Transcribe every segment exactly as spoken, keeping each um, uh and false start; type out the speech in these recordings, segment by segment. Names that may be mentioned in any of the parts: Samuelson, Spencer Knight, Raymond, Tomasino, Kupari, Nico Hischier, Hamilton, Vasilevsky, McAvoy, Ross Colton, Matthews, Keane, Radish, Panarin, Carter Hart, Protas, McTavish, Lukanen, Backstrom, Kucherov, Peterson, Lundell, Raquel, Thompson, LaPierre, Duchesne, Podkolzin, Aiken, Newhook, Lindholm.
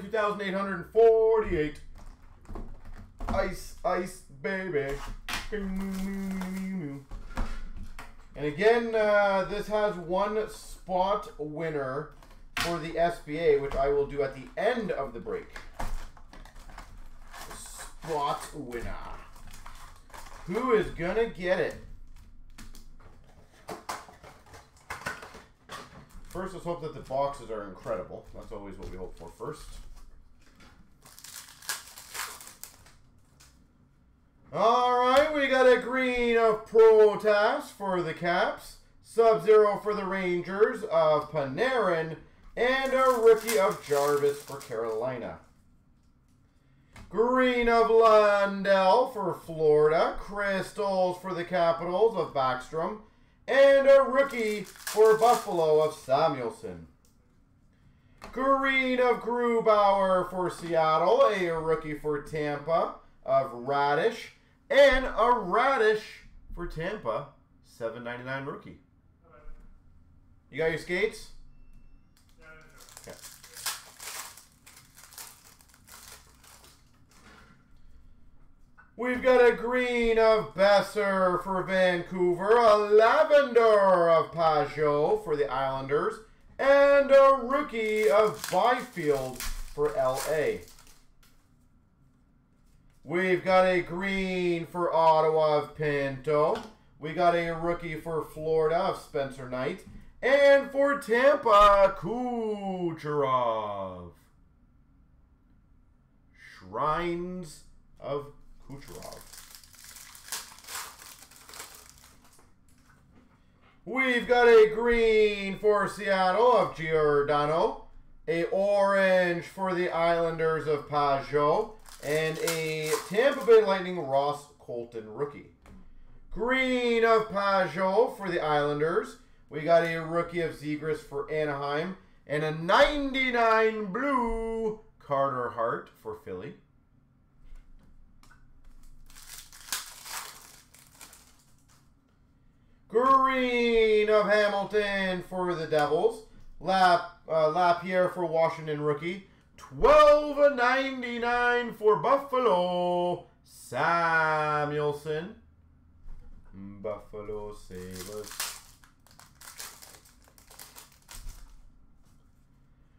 twenty-two thousand eight hundred forty-eight. Ice, ice, baby. And again, uh, this has one spot winner for the S B A, which I will do at the end of the break. Spot winner. Who is gonna get it? First, let's hope that the boxes are incredible. That's always what we hope for first. Alright, we got a green of Protas for the Caps, Sub-Zero for the Rangers of Panarin, and a rookie of Jarvis for Carolina. Green of Lundell for Florida, Crystals for the Capitals of Backstrom, and a rookie for Buffalo of Samuelson. Green of Grubauer for Seattle, a rookie for Tampa of Radish, and a Radish for Tampa, seven ninety-nine rookie. You got your skates? Okay. We've got a green of Besser for Vancouver, a lavender of Pajot for the Islanders, and a rookie of Byfield for L A. We've got a green for Ottawa of Pinto. We got a rookie for Florida of Spencer Knight. And for Tampa, Kucherov. Shrines of Kucherov. We've got a green for Seattle of Giordano, a orange for the Islanders of Pajot, and a Tampa Bay Lightning Ross Colton rookie. Green of Pajot for the Islanders. We got a rookie of Zegras for Anaheim, and a ninety-nine blue Carter Hart for Philly. Green of Hamilton for the Devils. La, uh, LaPierre for Washington rookie. twelve ninety-nine for Buffalo. Samuelson. Buffalo Sabres.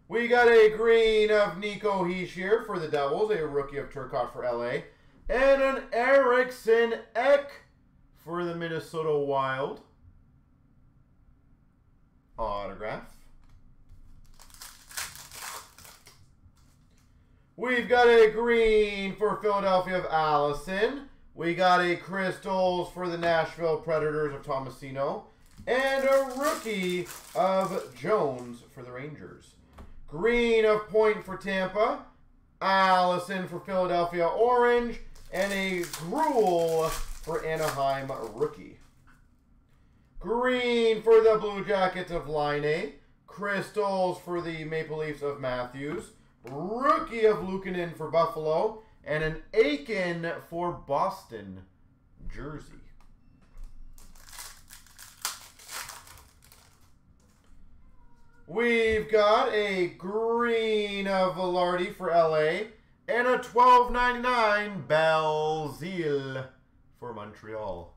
We got a green of Nico Hischier for the Devils. A rookie of Turcotte for L A. And an Eriksson Ek for the Minnesota Wild. Autograph. We've got a green for Philadelphia of Allison. We got a Crystals for the Nashville Predators of Tomasino. And a rookie of Jones for the Rangers. Green of Point for Tampa. Allison for Philadelphia Orange. And a Gruel for Anaheim rookie. Green for the Blue Jackets of Laine. Crystals for the Maple Leafs of Matthews. Rookie of Lukanen for Buffalo, and an Aiken for Boston jersey. We've got a green of Velarde for L A, and a twelve ninety-nine Belzile for Montreal.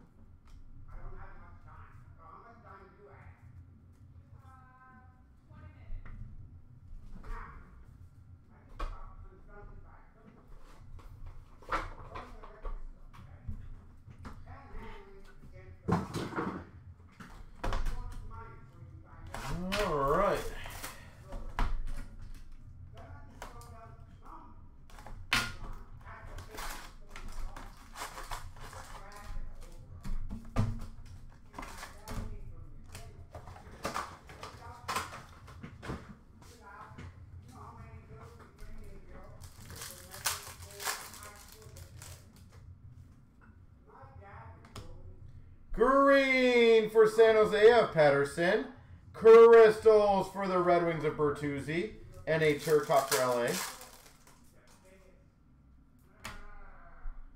Green for San Jose of Patterson. Crystals for the Red Wings of Bertuzzi. And a Turcotte for L A.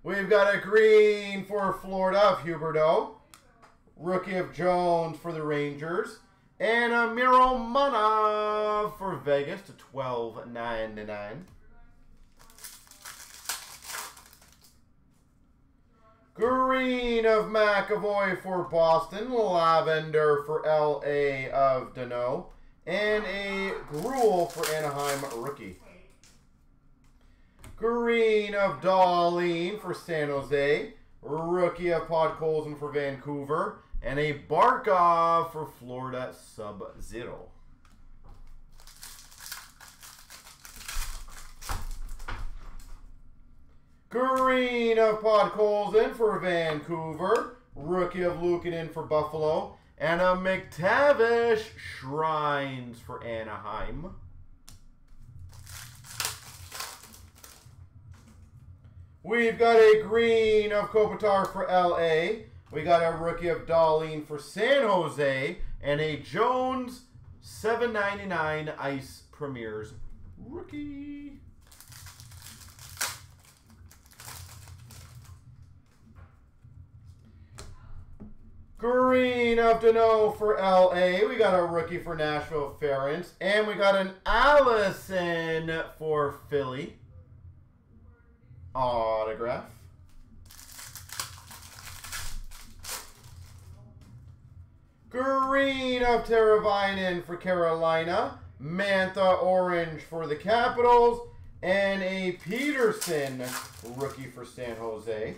We've got a green for Florida of Huberdeau. Rookie of Jones for the Rangers. And a Miromanov for Vegas to twelve ninety-nine. Green of McAvoy for Boston. Lavender for L A of Deneau. And a Gruel for Anaheim rookie. Green of Darlene for San Jose. Rookie of Podkolzin for Vancouver. And a Barkov for Florida Sub-Zero. Green of Podkolzin for Vancouver. Rookie of Lukanen for Buffalo. And a McTavish Shrines for Anaheim. We've got a green of Kopitar for L A. We got a rookie of Darlene for San Jose. And a Jones seven ninety-nine Ice Premiers rookie. Green of Deneau for L A. We got a rookie for Nashville Ferentz. And we got an Allison for Philly. Autograph. Green of Teravainen for Carolina. Mantha orange for the Capitals. And a Peterson rookie for San Jose.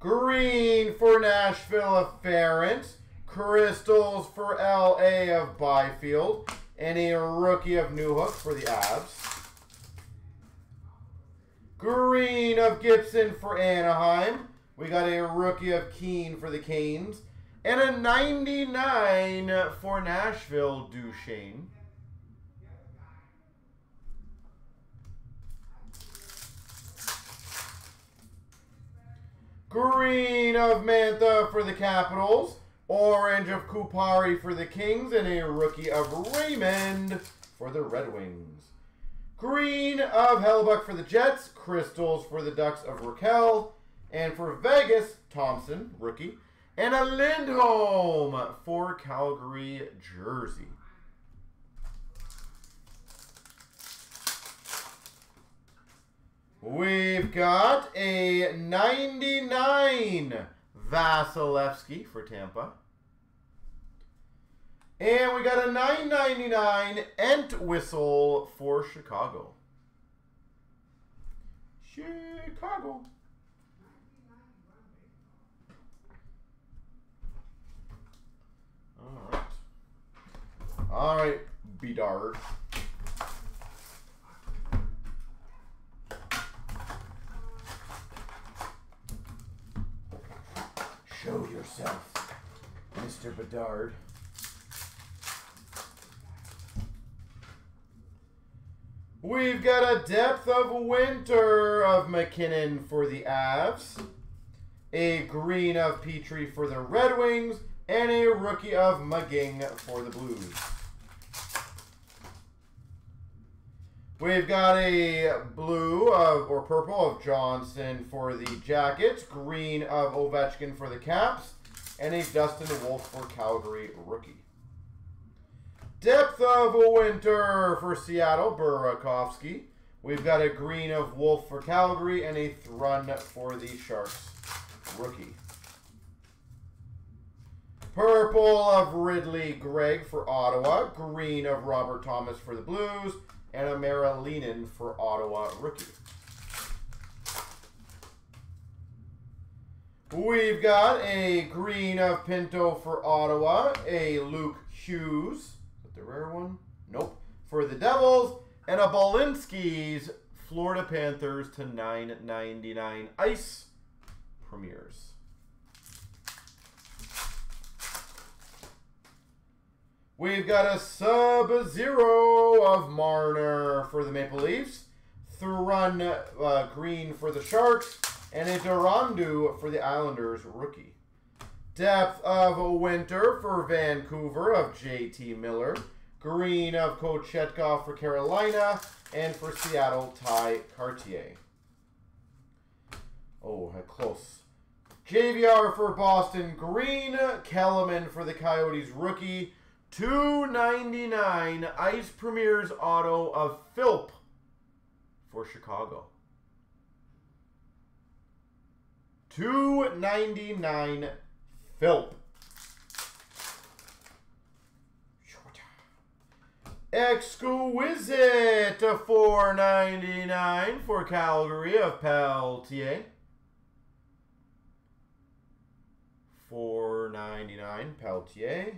Green for Nashville of Ferentz. Crystals for L A of Byfield. And a rookie of Newhook for the Avs. Green of Gibson for Anaheim. We got a rookie of Keane for the Canes. And a ninety-nine for Nashville Duchesne. Green of Mantha for the Capitals. Orange of Kupari for the Kings. And a rookie of Raymond for the Red Wings. Green of Hellebuck for the Jets. Crystals for the Ducks of Raquel. And for Vegas, Thompson, rookie. And a Lindholm for Calgary, Jersey. We've got a ninety-nine Vasilevsky for Tampa. And we got a nine ninety-nine Entwistle for Chicago. Chicago. All right. All right, Bedard. Show yourself, Mister Bedard. We've got a depth of winter of McKinnon for the Avs, a green of Petrie for the Red Wings, and a rookie of Mugging for the Blues. We've got a blue of, or purple of Johnson for the Jackets, green of Ovechkin for the Caps, and a Dustin Wolf for Calgary rookie. Depth of winter for Seattle, Burakovsky. We've got a green of Wolf for Calgary and a Thrun for the Sharks rookie. Purple of Ridley Gregg for Ottawa, green of Robert Thomas for the Blues, and a Mara Leanin for Ottawa rookie. We've got a green of Pinto for Ottawa, a Luke Hughes, is that the rare one? Nope. For the Devils, and a Bolinsky's Florida Panthers to nine ninety-nine Ice Premiers. We've got a sub-zero of Marner for the Maple Leafs, Thrun uh, Green for the Sharks, and a Durandu for the Islanders rookie. Depth of winter for Vancouver of J T Miller, green of Kochetkov for Carolina, and for Seattle, Ty Cartier. Oh, how close. J V R for Boston, green. Kellerman for the Coyotes rookie. two ninety-nine Ice Premiers auto of Philp for Chicago. two ninety-nine Philp. Exquisite to four ninety-nine for Calgary of Peltier. four ninety-nine Peltier.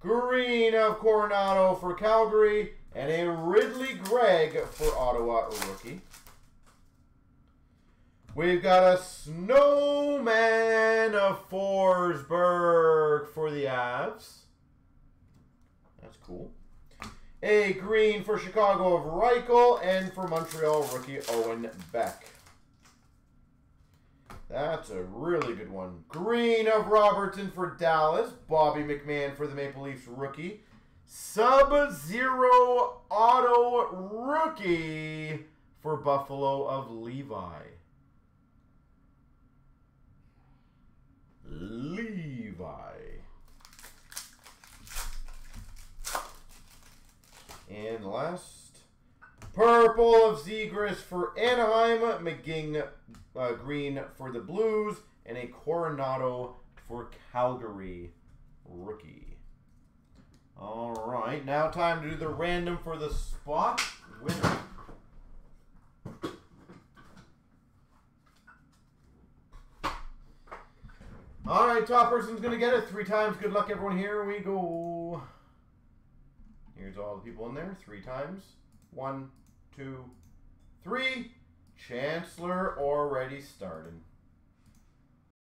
Green of Coronado for Calgary. And a Ridley Gregg for Ottawa rookie. We've got a Snowman of Forsberg for the Avs. That's cool. A green for Chicago of Reichel, and for Montreal, rookie Owen Beck. That's a really good one. Green of Robertson for Dallas. Bobby McMahon for the Maple Leafs, rookie. Sub-Zero Auto rookie for Buffalo of Levi. Levi. And last, purple of Zegras for Anaheim, McGing uh, green for the Blues, and a Coronado for Calgary rookie. All right, now time to do the random for the spot winner. All right, top person's gonna get it three times. Good luck, everyone. Here we go. Here's all the people in there, three times. One, two, three. Chancellor already starting.